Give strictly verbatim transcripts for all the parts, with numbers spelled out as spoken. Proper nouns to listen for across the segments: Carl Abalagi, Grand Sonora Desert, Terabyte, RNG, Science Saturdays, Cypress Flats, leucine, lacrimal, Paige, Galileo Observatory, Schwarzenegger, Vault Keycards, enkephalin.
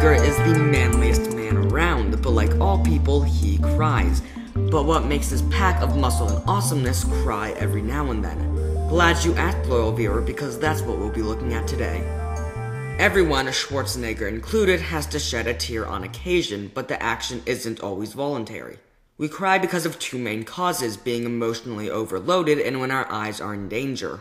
Schwarzenegger is the manliest man around, but like all people, he cries. But what makes this pack of muscle and awesomeness cry every now and then? Glad you asked, loyal viewer, because that's what we'll be looking at today. Everyone, Schwarzenegger included, has to shed a tear on occasion, but the action isn't always voluntary. We cry because of two main causes: being emotionally overloaded and when our eyes are in danger.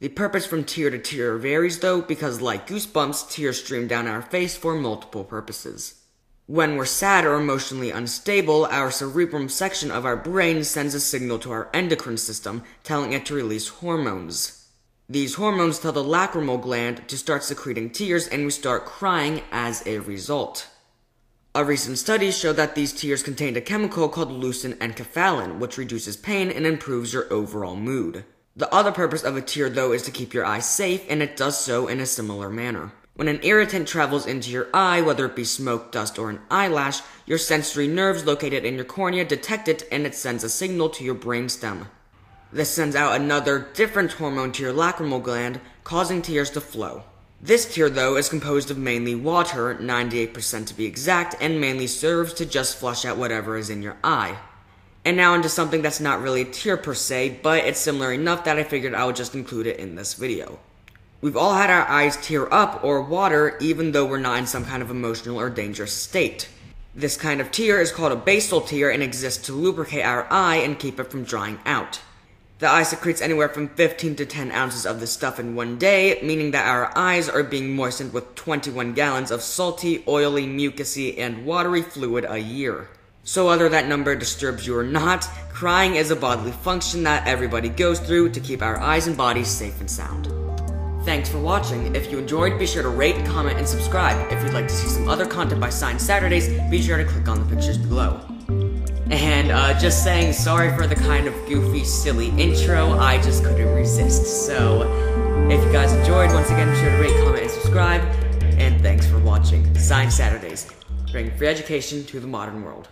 The purpose from tear to tear varies though, because like goosebumps, tears stream down our face for multiple purposes. When we're sad or emotionally unstable, our cerebrum section of our brain sends a signal to our endocrine system, telling it to release hormones. These hormones tell the lacrimal gland to start secreting tears, and we start crying as a result. A recent study showed that these tears contained a chemical called leucine and enkephalin, which reduces pain and improves your overall mood. The other purpose of a tear, though, is to keep your eye safe, and it does so in a similar manner. When an irritant travels into your eye, whether it be smoke, dust, or an eyelash, your sensory nerves located in your cornea detect it, and it sends a signal to your brainstem. This sends out another, different hormone to your lacrimal gland, causing tears to flow. This tear, though, is composed of mainly water, ninety-eight percent to be exact, and mainly serves to just flush out whatever is in your eye. And now into something that's not really a tear per se, but it's similar enough that I figured I would just include it in this video. We've all had our eyes tear up or water even though we're not in some kind of emotional or dangerous state. This kind of tear is called a basal tear and exists to lubricate our eye and keep it from drying out. The eye secretes anywhere from fifteen to ten ounces of this stuff in one day, meaning that our eyes are being moistened with twenty-one gallons of salty, oily, mucousy, and watery fluid a year. So whether that number disturbs you or not, crying is a bodily function that everybody goes through to keep our eyes and bodies safe and sound. Thanks for watching. If you enjoyed, be sure to rate, comment, and subscribe. If you'd like to see some other content by Science Saturdays, be sure to click on the pictures below. And uh, just saying, sorry for the kind of goofy, silly intro, I just couldn't resist. So, if you guys enjoyed, once again, be sure to rate, comment, and subscribe, and thanks for watching. Science Saturdays, bringing free education to the modern world.